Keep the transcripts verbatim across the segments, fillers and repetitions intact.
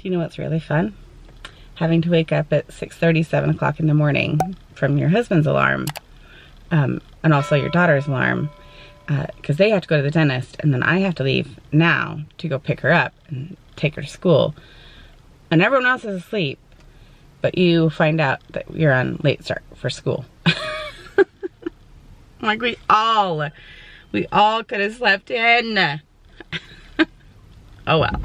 Do you know what's really fun? Having to wake up at six thirty, seven o'clock in the morning from your husband's alarm, um, and also your daughter's alarm, because uh, they have to go to the dentist, and then I have to leave now to go pick her up and take her to school. And everyone else is asleep, but you find out that you're on late start for school. Like we all, we all could have slept in. Oh well,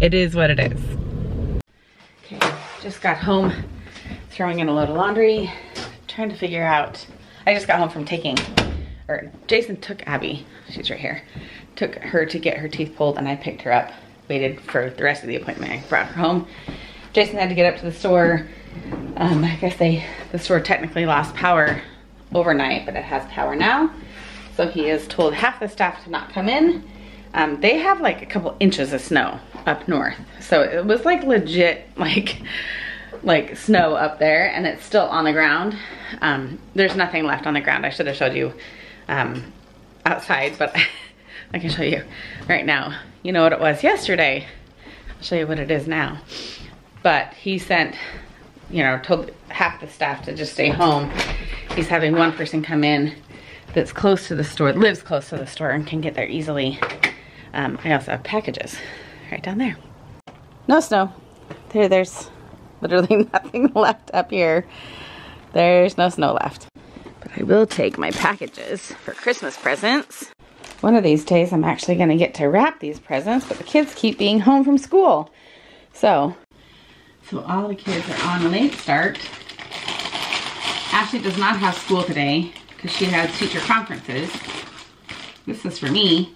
it is what it is. Okay. Just got home, throwing in a load of laundry, trying to figure out, I just got home from taking, or Jason took Abby, she's right here, took her to get her teeth pulled, and I picked her up, waited for the rest of the appointment, I brought her home. Jason had to get up to the store. Um, I guess they, the store technically lost power overnight, but it has power now. So he has told half the staff to not come in. Um, they have like a couple inches of snow up north. So it was like legit, like, like snow up there, and it's still on the ground. Um, there's nothing left on the ground. I should have showed you um, outside, but I can show you right now. You know what it was yesterday. I'll show you what it is now. But he sent, you know, told half the staff to just stay home. He's having one person come in that's close to the store, lives close to the store and can get there easily. Um, I also have packages right down there. No snow. There, there's literally nothing left up here. There's no snow left. But I will take my packages for Christmas presents. One of these days I'm actually going to get to wrap these presents, but the kids keep being home from school. So, so all the kids are on late start. Ashley does not have school today because she has teacher conferences. This is for me.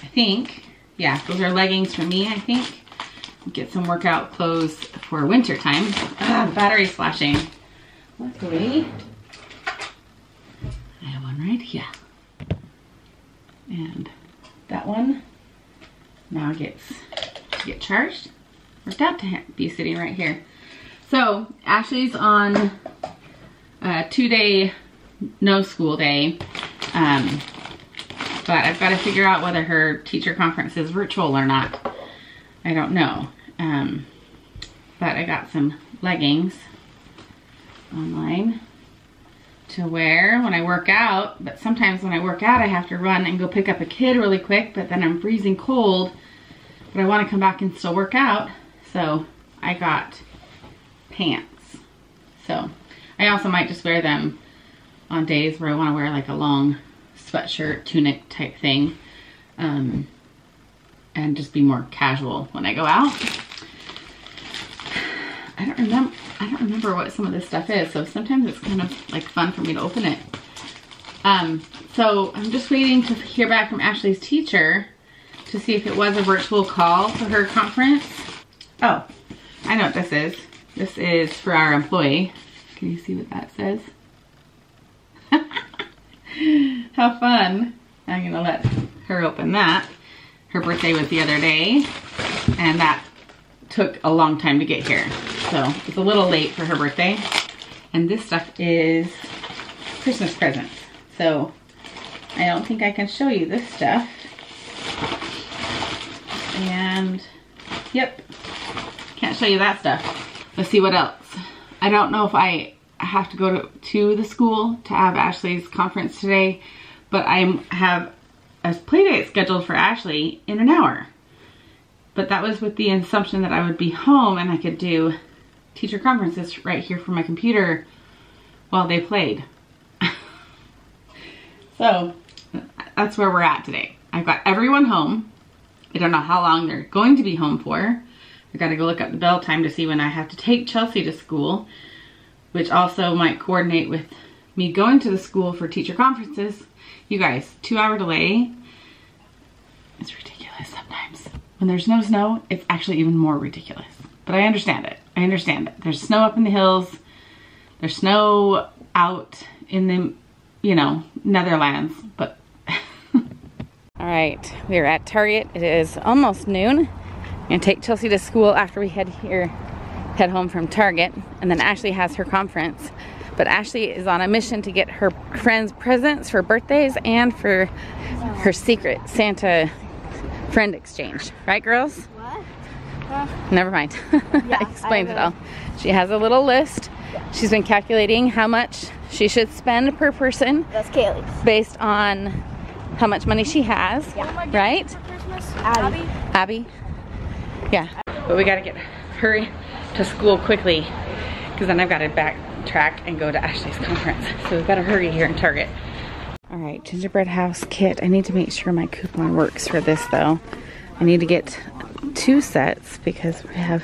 I think, yeah, those are leggings for me, I think. Get some workout clothes for winter time. Ah, battery flashing. Luckily, I have one right here. And that one now gets to get charged. Worked out to be sitting right here. So, Ashley's on a two-day no school day. Um, But I've got to figure out whether her teacher conference is virtual or not. I don't know. Um, but I got some leggings online to wear when I work out. But sometimes when I work out, I have to run and go pick up a kid really quick. But then I'm freezing cold. But I want to come back and still work out. So I got pants. So I also might just wear them on days where I want to wear like a long sweatshirt, tunic type thing, um, and just be more casual when I go out. I don't remember I don't remember what some of this stuff is, so sometimes it's kind of like fun for me to open it. Um, so I'm just waiting to hear back from Ashley's teacher to see if it was a virtual call for her conference. Oh, I know what this is. This is for our employee. Can you see what that says? How fun. I'm gonna let her open that. Her birthday was the other day, and that took a long time to get here. So it's a little late for her birthday. And this stuff is Christmas presents. So I don't think I can show you this stuff. And yep, can't show you that stuff. Let's see what else. I don't know if I I have to go to, to the school to have Ashley's conference today, but I have a play date scheduled for Ashley in an hour. But that was with the assumption that I would be home and I could do teacher conferences right here from my computer while they played. So that's where we're at today. I've got everyone home. I don't know how long they're going to be home for. I gotta go look up the bell time to see when I have to take Chelsea to school, which also might coordinate with me going to the school for teacher conferences. You guys, two hour delay. It's ridiculous sometimes. When there's no snow, it's actually even more ridiculous. But I understand it. I understand it. There's snow up in the hills. There's snow out in the, you know, Netherlands, but. All right, we are at Target. It is almost noon. I'm gonna take Chelsea to school after we head here. head home from Target, and then Ashley has her conference. But Ashley is on a mission to get her friends presents for birthdays and for her secret Santa friend exchange. Right, girls? What? Uh, Never mind. Yeah, that explains it all. She has a little list. Yeah. She's been calculating how much she should spend per person. That's Kaylee's. Based on how much money she has. Yeah. Right? Abby. Abby. Yeah. But we gotta get hurry to school quickly, because then I've got to backtrack and go to Ashley's conference. So we've got to hurry here in Target. All right, gingerbread house kit. I need to make sure my coupon works for this though. I need to get two sets because we have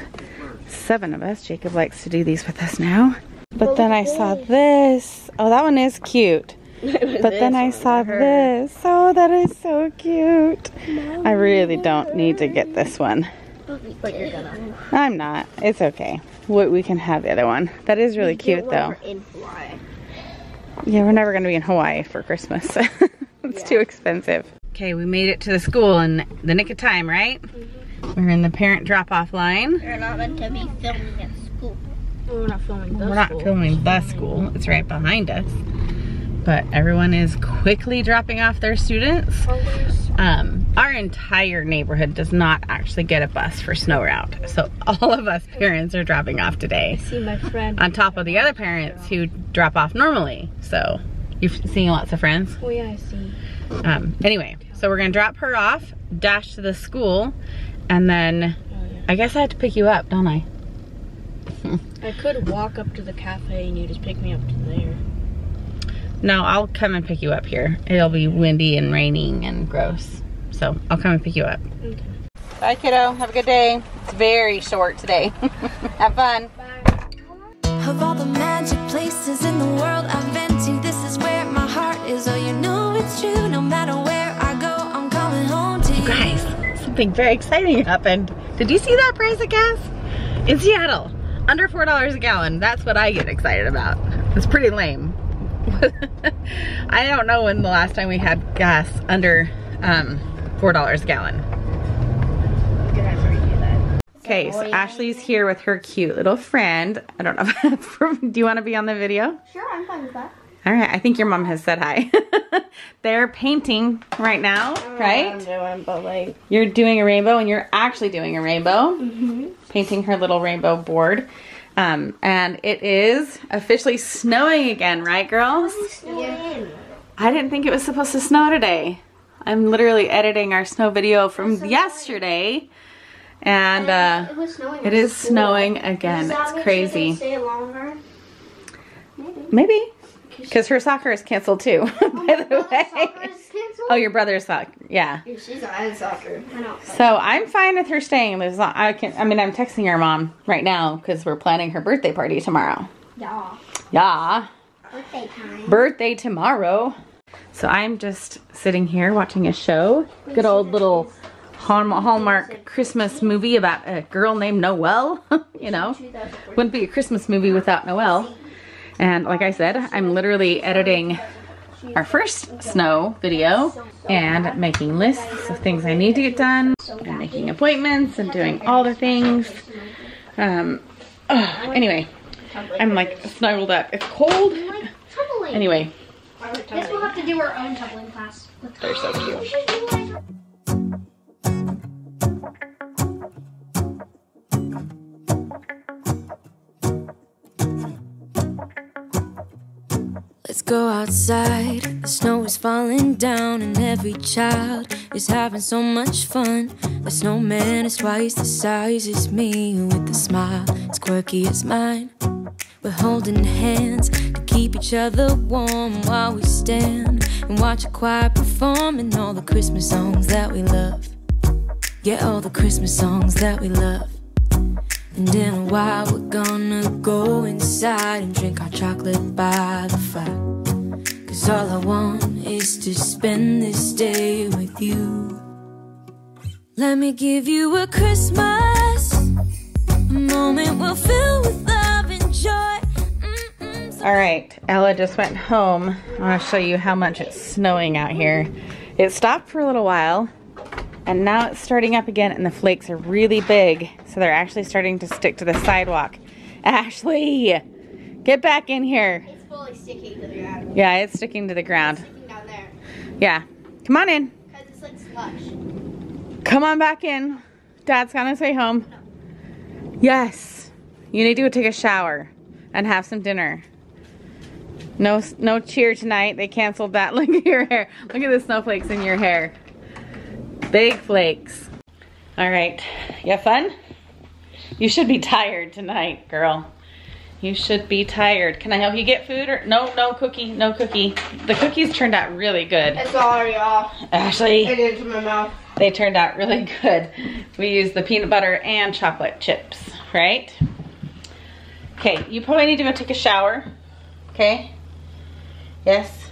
seven of us. Jacob likes to do these with us now. But then I saw this. Oh, that one is cute. But then I saw this. Oh, that is so cute. I really don't need to get this one. But you're gonna. I'm not. It's okay. We, we can have the other one. That is really cute though. In Hawaii. Yeah, we're never gonna be in Hawaii for Christmas. It's yeah. too expensive. Okay, we made it to the school in the nick of time, right? Mm-hmm. We're in the parent drop-off line. We're not meant to be filming at school. We're not filming the We're not school. filming the school. It's right behind us. But everyone is quickly dropping off their students. Um, our entire neighborhood does not actually get a bus for snow route. So all of us parents are dropping off today. I see my friend. On top of the other parents who drop off normally. So you've seen lots of friends? Oh yeah, I see. Um, anyway, so we're gonna drop her off, dash to the school, and then oh, yeah. I guess I have to pick you up, don't I? I could walk up to the cafe and you just pick me up to there. No, I'll come and pick you up here. It'll be windy and raining and gross. So I'll come and pick you up. Okay. Bye, kiddo. Have a good day. It's very short today. Have fun. Bye. Of all the magic places in the world I've been to, this is where my heart is. Oh, you know it's true. No matter where I go, I'm coming home to you. Guys, something very exciting happened. Did you see that price of gas? In Seattle, under four dollars a gallon. That's what I get excited about. It's pretty lame. I don't know when the last time we had gas under um, four dollars a gallon. Okay, so Ashley's here with her cute little friend. I don't know if that's from, do you want to be on the video? Sure, I'm fine with that. All right, I think your mom has said hi. They're painting right now, right? I'm doing, but like... You're doing a rainbow, and you're actually doing a rainbow. Mm-hmm. Painting her little rainbow board. Um, and it is officially snowing again, right girls? Yeah. I didn't think it was supposed to snow today. I'm literally editing our snow video from so yesterday. And, uh, it, was snowing it is school. snowing again. Does that it's crazy. Sure stay longer? Maybe. Because her soccer is canceled too, oh, by the way. Oh, your brother's soccer. Yeah. yeah she's on soccer. I know. So I'm fine with her staying. There's not, I can. I mean, I'm texting her mom right now because we're planning her birthday party tomorrow. Yeah. Yeah. Birthday time. Birthday tomorrow. So I'm just sitting here watching a show. Good old little Hallmark Christmas movie about a girl named Noelle. You know, wouldn't be a Christmas movie without Noelle. And like I said, I'm literally editing our first snow video and making lists of things I need to get done. I'm making appointments and doing all the things. Um, oh, anyway, I'm like snuggled up. It's cold. Anyway. Guess we'll have to do our own tumbling class. They're so cute. Let's go outside, the snow is falling down and every child is having so much fun. The snowman is twice the size as me, with a smile as quirky as mine. We're holding hands to keep each other warm while we stand and watch a choir perform and all the Christmas songs that we love. Yeah, all the Christmas songs that we love. And in a while we're gonna go inside and drink our chocolate by the fire. Cause all I want is to spend this day with you. Let me give you a Christmas, a moment we'll fill with love and joy. Mm-mm, so Alright, Ella just went home. I'll show you how much it's snowing out here. It stopped for a little while. And now it's starting up again, and the flakes are really big, so they're actually starting to stick to the sidewalk. Ashley, get back in here. It's fully sticking to the ground. Yeah, it's sticking to the ground. It's sticking down there. Yeah. Come on in. Because it's like slush. Come on back in. Dad's gonna say home. No. Yes, you need to go take a shower and have some dinner. No, no cheer tonight. They canceled that. Look at your hair. Look at the snowflakes in your hair. Big flakes. All right, you have fun? You should be tired tonight, girl. You should be tired. Can I help you get food or no? No cookie. No cookie. The cookies turned out really good. It's already off. Ashley. It is in my mouth. They turned out really good. We used the peanut butter and chocolate chips, right? Okay, you probably need to go take a shower. Okay. Yes.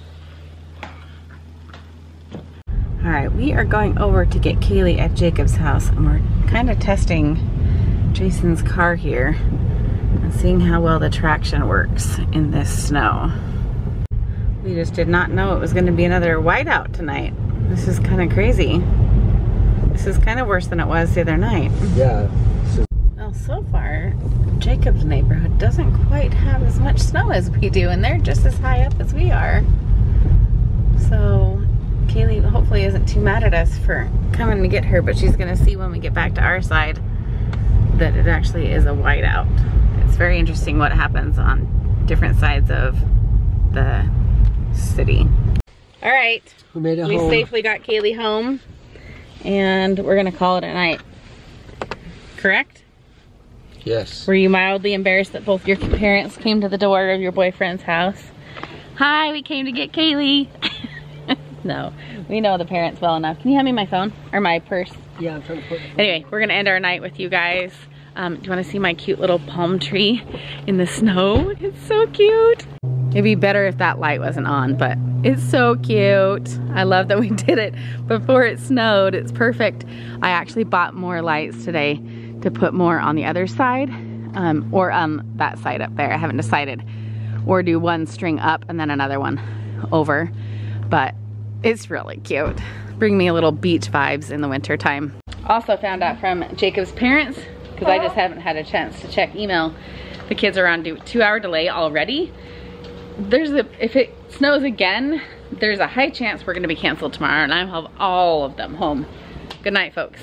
All right, we are going over to get Kaylee at Jacob's house, and we're kind of testing Jason's car here and seeing how well the traction works in this snow. We just did not know it was going to be another whiteout tonight. This is kind of crazy. This is kind of worse than it was the other night. Yeah. Well, so far, Jacob's neighborhood doesn't quite have as much snow as we do, and they're just as high up as we are. So Kaylee hopefully isn't too mad at us for coming to get her, but she's going to see when we get back to our side that it actually is a whiteout. It's very interesting what happens on different sides of the city. All right, we made it home. We safely got Kaylee home, and we're gonna call it a night. Correct? Yes. Were you mildly embarrassed that both your parents came to the door of your boyfriend's house? Hi, we came to get Kaylee. No, we know the parents well enough. Can you hand me my phone or my purse? Yeah, I'm trying to put it. Anyway, we're gonna end our night with you guys. Um, do you wanna see my cute little palm tree in the snow? It's so cute. It'd be better if that light wasn't on, but it's so cute. I love that we did it before it snowed. It's perfect. I actually bought more lights today to put more on the other side, um, or um, that side up there. I haven't decided. Or do one string up and then another one over. But it's really cute. Bring me a little beach vibes in the winter time. Also found out from Jacob's parents, because I just haven't had a chance to check email. The kids are on two-hour delay already. There's a, if it snows again, there's a high chance we're gonna be canceled tomorrow, and I'll have all of them home. Good night, folks.